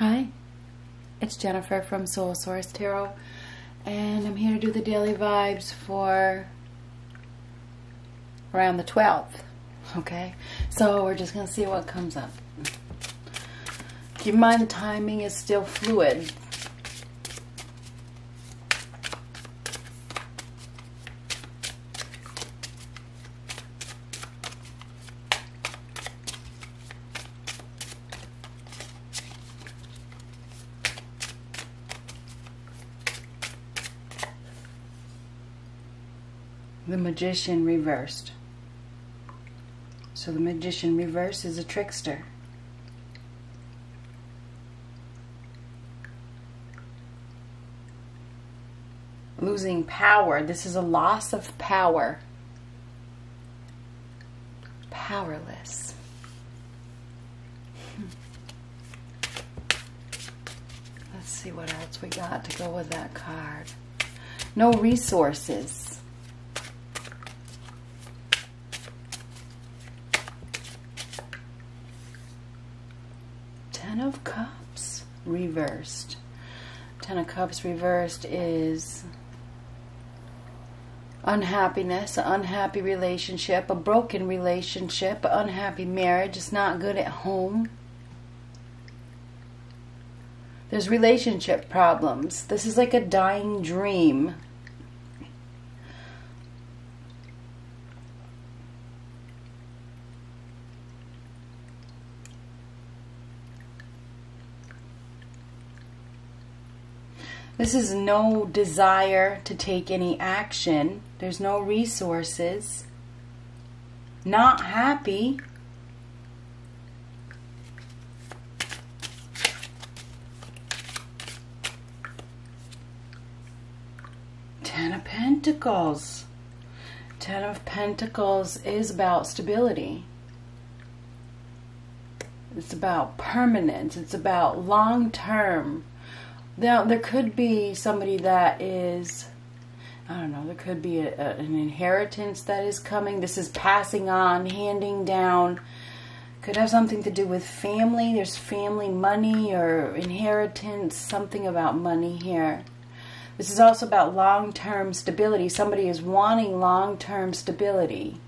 Hi, it's Jennifer from Soul Source Tarot, and I'm here to do the daily vibes for around the 12th, okay? So we're just going to see what comes up. Keep in mind the timing is still fluid. The Magician reversed. So the Magician reversed is a trickster. Losing power. This is a loss of power. Powerless. Let's see what else we got to go with that card. No resources. Ten of Cups reversed. Ten of Cups reversed is unhappiness, unhappy relationship, a broken relationship, unhappy marriage. It's not good at home. There's relationship problems. This is like a dying dream. This is no desire to take any action. There's no resources. Not happy. Ten of Pentacles. Ten of Pentacles is about stability. It's about permanence. It's about long-term. Now, there could be somebody that is, I don't know, there could be an inheritance that is coming. This is passing on, handing down. Could have something to do with family. There's family money or inheritance, something about money here. This is also about long-term stability. Somebody is wanting long-term stability.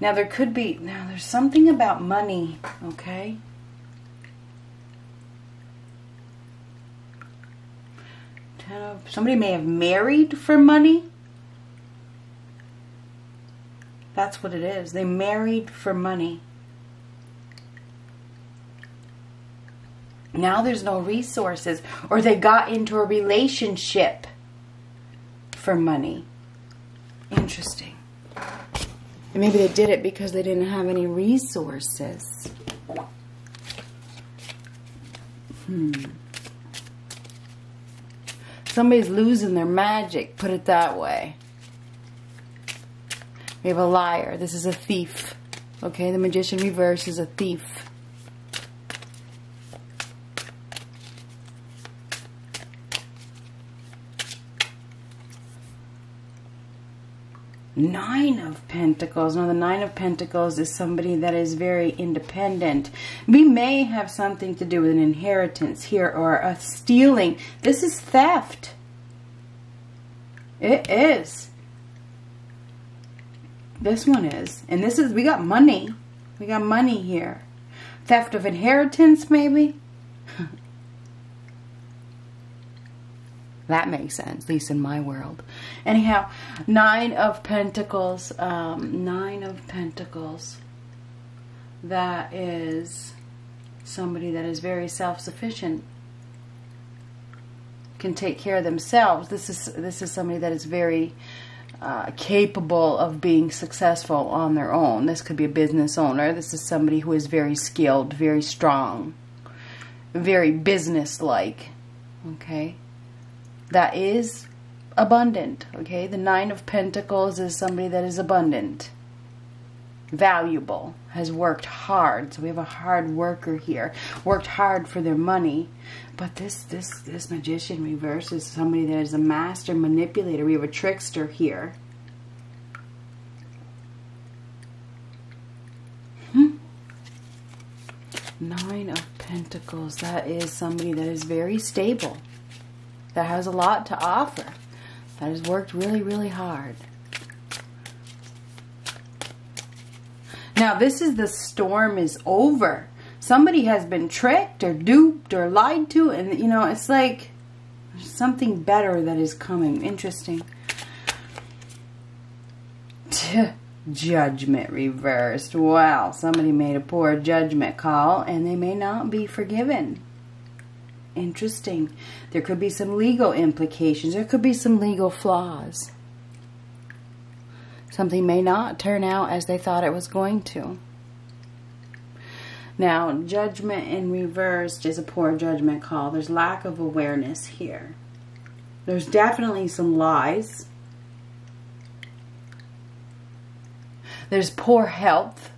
Now, there could be, now there's something about money, okay? Somebody may have married for money. That's what it is. They married for money. Now there's no resources. Or they got into a relationship for money. Interesting. And maybe they did it because they didn't have any resources. Somebody's losing their magic, put it that way. We have a liar. This is a thief. Okay, the Magician reverse is a thief. Nine of Pentacles. Now, the Nine of Pentacles is somebody that is very independent. We may have something to do with an inheritance here or a stealing. This is theft. It is. This one is. And this is, we got money. We got money here. Theft of inheritance, maybe? That makes sense, at least in my world. Anyhow, Nine of Pentacles. Nine of Pentacles. That is somebody that is very self-sufficient. Can take care of themselves. This is somebody that is very capable of being successful on their own. This could be a business owner. This is somebody who is very skilled, very strong, very business-like. Okay? That is abundant, okay? The Nine of Pentacles is somebody that is abundant, valuable, has worked hard. So we have a hard worker here, worked hard for their money. But this Magician reverse is somebody that is a master manipulator. We have a trickster here. Nine of Pentacles. That is somebody that is very stable, that has a lot to offer, that has worked really, really hard. Now, this is the storm is over. Somebody has been tricked or duped or lied to, and, you know, it's like there's something better that is coming. Interesting. Judgment reversed. Wow, somebody made a poor judgment call, and they may not be forgiven. Interesting. There could be some legal implications. There could be some legal flaws. Something may not turn out as they thought it was going to. Now, judgment in reversed is a poor judgment call. There's lack of awareness here. There's definitely some lies. There's poor health.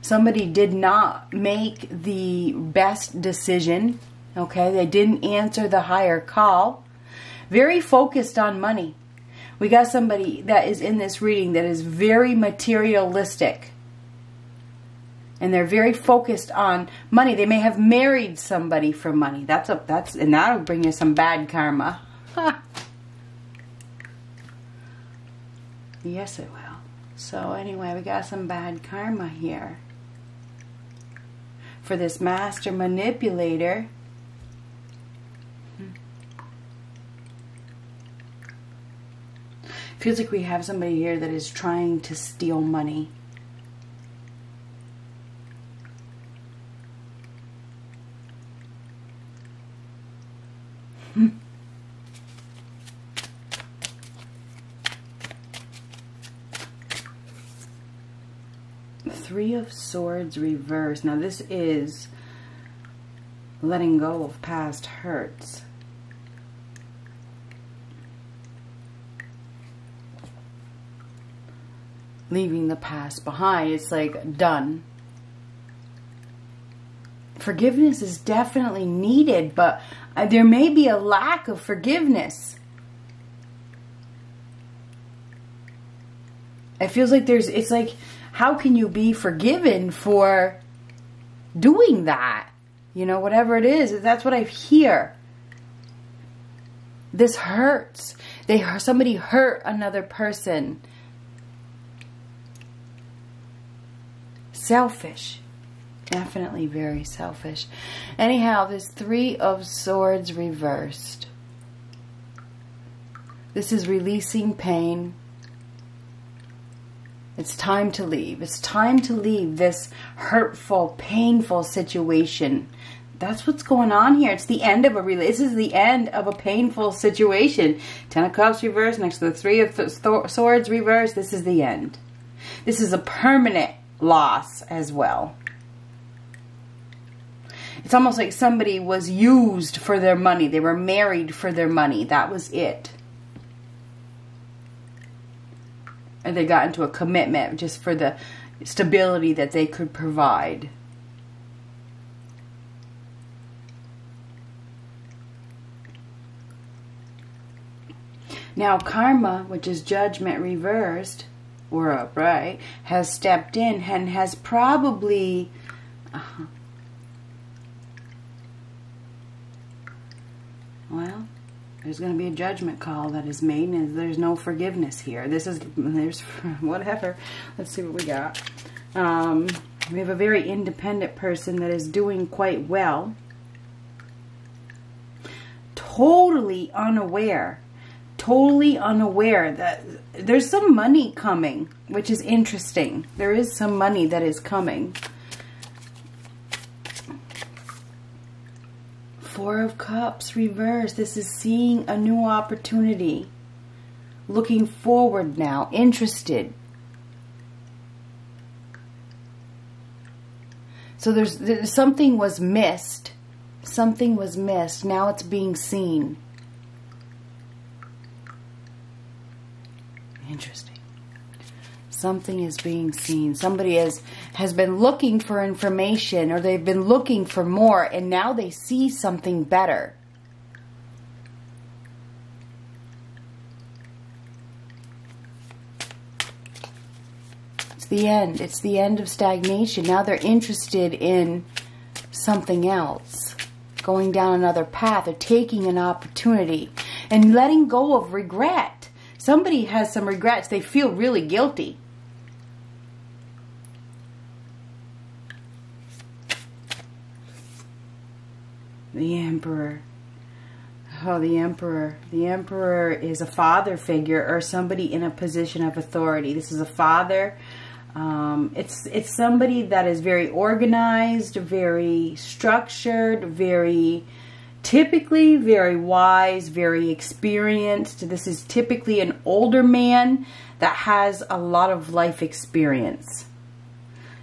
Somebody did not make the best decision. Okay, they didn't answer the higher call. Very focused on money. We got somebody that is in this reading that is very materialistic. And they're very focused on money. They may have married somebody for money. And that'll bring you some bad karma. Yes, it will. So anyway, we got some bad karma here for this master manipulator. Feels like we have somebody here that is trying to steal money. Three of Swords reversed. Now this is letting go of past hurts. Leaving the past behind. It's like done. Forgiveness is definitely needed, but there may be a lack of forgiveness. It feels like there's, it's like, how can you be forgiven for doing that? You know, whatever it is, that's what I hear. This hurts. Somebody hurt another person. Selfish. Definitely very selfish. Anyhow, this Three of Swords reversed. This is releasing pain. It's time to leave. It's time to leave this hurtful, painful situation. That's what's going on here. It's the end of a relationship. This is the end of a painful situation. 10 of Cups reversed next to the Three of Swords reversed. This is the end. This is a permanent loss as well. It's almost like somebody was used for their money. They were married for their money. That was it. And they got into a commitment just for the stability that they could provide. Now karma, which is judgment reversed, or upright, has stepped in and has probably well, there's going to be a judgment call that is made, and there's no forgiveness here. There's whatever. Let's see what we got. We have a very independent person that is doing quite well. Totally unaware that there's some money coming, which is interesting. There is some money that is coming. Four of Cups reversed. This is seeing a new opportunity. Looking forward now. Interested. So there's something was missed. Something was missed. Now it's being seen. Interesting. Something is being seen. Somebody has been looking for information, or they've been looking for more, and now they see something better. the end. It's the end of stagnation. Now they're interested in something else, going down another path or taking an opportunity and letting go of regret. Somebody has some regrets. They feel really guilty. The Emperor. Oh, the Emperor. The Emperor is a father figure or somebody in a position of authority. This is a father. It's somebody that is very organized, very structured, very typically very wise, very experienced. This is typically an older man that has a lot of life experience.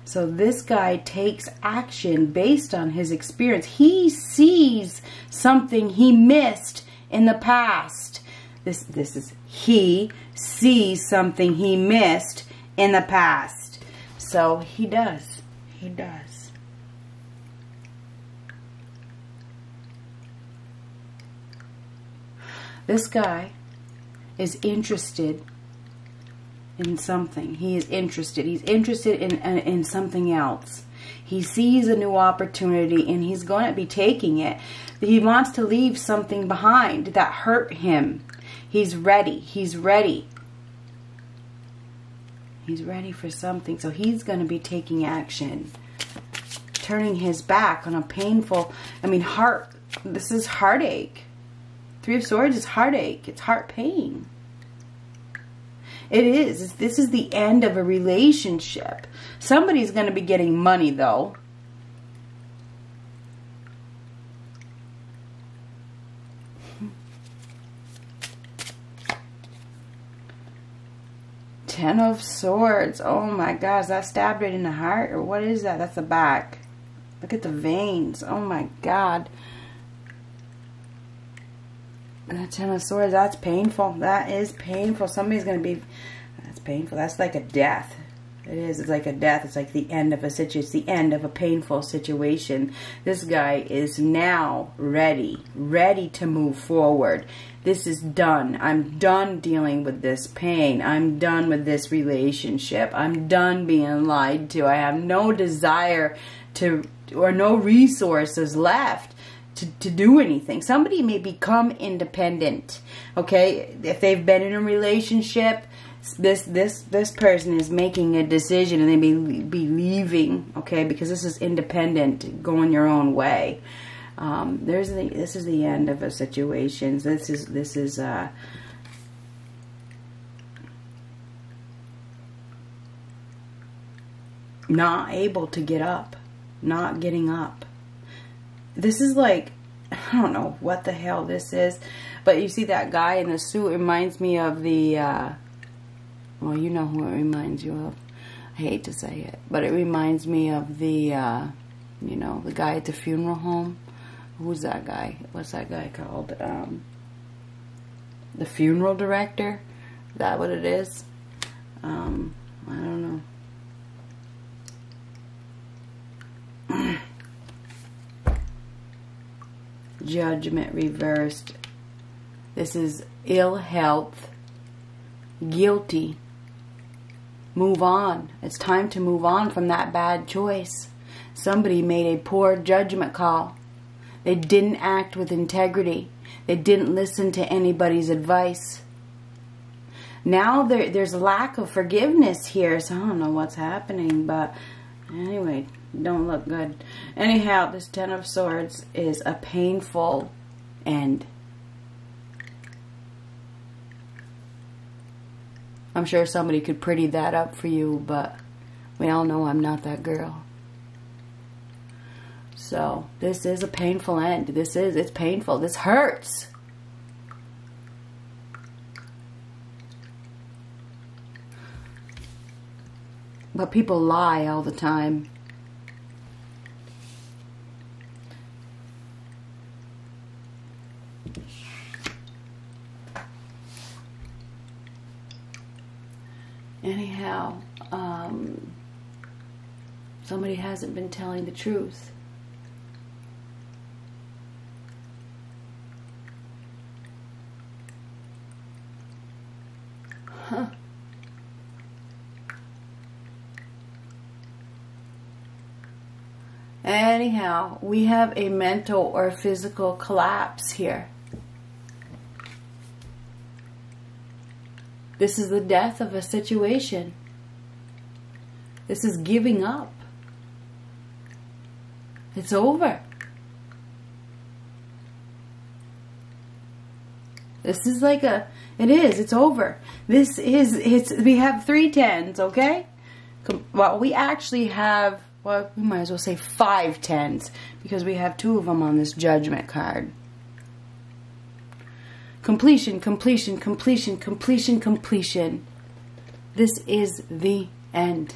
So this guy takes action based on his experience. He sees something he missed in the past. This is, he sees something he missed in the past. So he does. He does. This guy is interested in something. He is interested. He's interested in something else. He sees a new opportunity and he's going to be taking it. He wants to leave something behind that hurt him. He's ready. He's ready. He's ready for something. So he's going to be taking action. Turning his back on a painful, heart. This is heartache. Three of Swords is heartache. It's heart pain. It is. This is the end of a relationship. Somebody's going to be getting money, though. Ten of Swords. Oh my gosh, that stabbed right in the heart? Or what is that? That's the back. Look at the veins. Oh my God. That Ten of Swords, that's painful. That is painful. Somebody's going to be... That's painful. That's like a death. It is. It's like a death. It's like the end of a situation. It's the end of a painful situation. This guy is now ready. Ready to move forward. This is done. I'm done dealing with this pain. I'm done with this relationship. I'm done being lied to. I have no desire to... or no resources left to do anything. Somebody may become independent, okay? If they've been in a relationship, this person is making a decision and they may be leaving, okay? Because this is independent, going your own way. This is the end of a situation. This is not able to get up, not getting up. This is like, I don't know what the hell this is, but you see that guy in the suit reminds me of the, well, you know who it reminds you of. I hate to say it, but it reminds me of the, you know, the guy at the funeral home. Who's that guy? What's that guy called? The funeral director? Is that what it is? I don't know. Judgment reversed. This is ill health, guilty. Move on. It's time to move on from that bad choice. Somebody made a poor judgment call. They didn't act with integrity. They didn't listen to anybody's advice. Now there's a lack of forgiveness here, so I don't know what's happening, but anyway, don't look good. Anyhow, this Ten of Swords is a painful end. I'm sure somebody could pretty that up for you, but we all know I'm not that girl. So, this is a painful end. It's painful. This hurts. But people lie all the time. Anyhow, somebody hasn't been telling the truth. Huh. Anyhow, we have a mental or physical collapse here. This is the death of a situation. This is giving up. It's over. This is like a, it is, it's over. This is, it's, we have 3 tens, okay? Well, we actually have, well, we might as well say 5 tens because we have 2 of them on this judgment card. Completion, completion, completion, completion, completion. This is the end.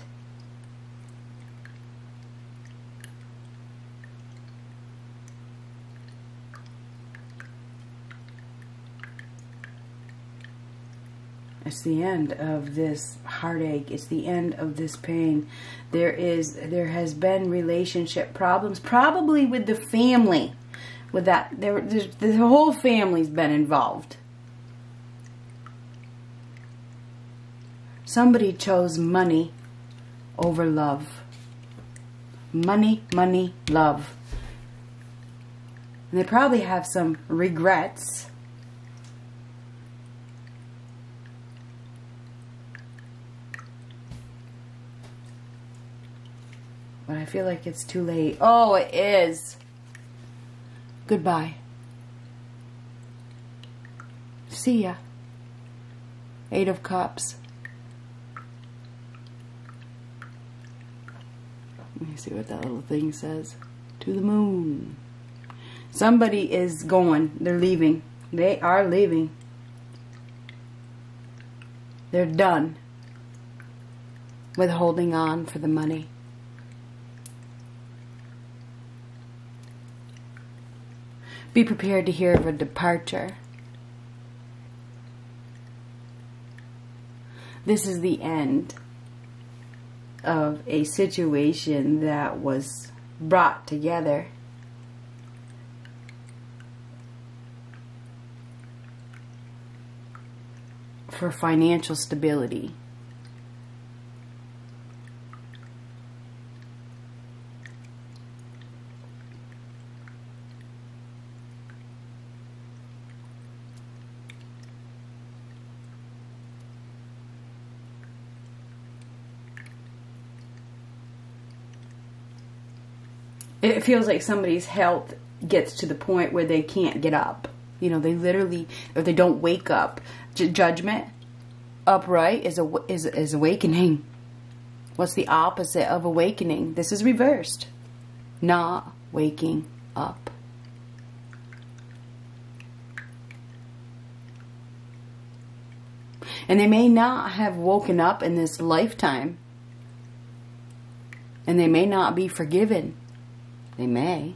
It's the end of this heartache. It's the end of this pain. There has been relationship problems, probably with the family. With that, the whole family's been involved. Somebody chose money over love. Money, money, love. And they probably have some regrets. But I feel like it's too late. Oh, it is. Goodbye. See ya. 8 of Cups. Let me see what that little thing says. To the moon. Somebody is going. They're leaving. They are leaving. They're done with holding on for the money. Be prepared to hear of a departure. This is the end of a situation that was brought together. For financial stability. It feels like somebody's health gets to the point where they can't get up. You know, they literally, or they don't wake up. Judgment, upright, is awakening. What's the opposite of awakening? This is reversed. Not waking up. And they may not have woken up in this lifetime. And they may not be forgiven. They may.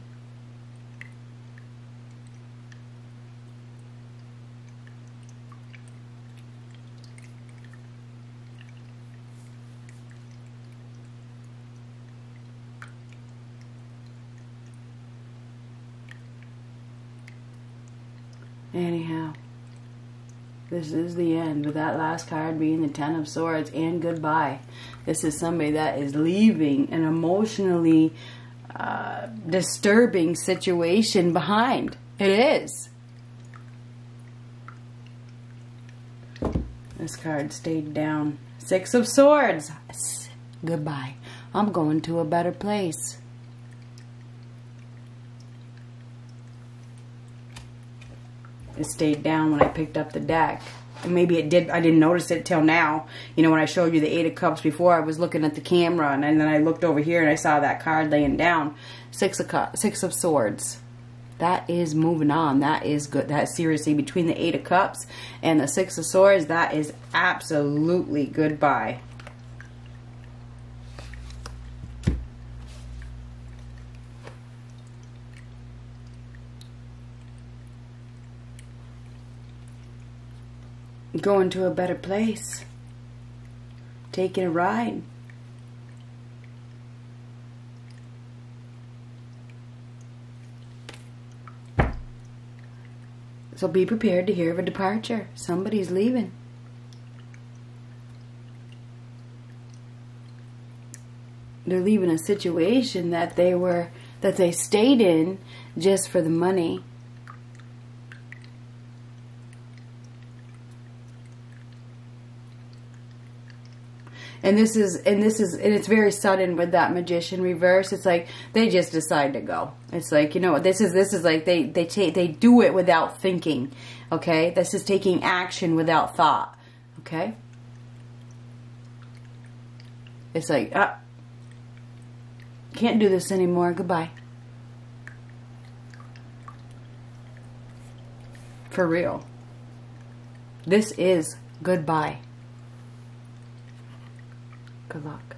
Anyhow, this is the end, with that last card being the 10 of Swords and goodbye. This is somebody that is leaving an emotionally disturbing situation behind. It is. This card stayed down. 6 of Swords. Goodbye. I'm going to a better place. It stayed down when I picked up the deck. Maybe it did. I didn't notice it till now. You know, when I showed you the 8 of Cups before, I was looking at the camera, and then I looked over here and I saw that card laying down. 6 of Swords. That is moving on. That is good. That seriously, between the 8 of Cups and the 6 of Swords, that is absolutely goodbye. Going to a better place. Taking a ride. So be prepared to hear of a departure. Somebody's leaving. They're leaving a situation that they were that they stayed in just for the money. And it's very sudden with that Magician reverse. It's like they just decide to go. It's like, you know, this is like they do it without thinking. Okay, this is taking action without thought. Okay, it's like can't do this anymore. Goodbye. For real. This is goodbye. Good luck.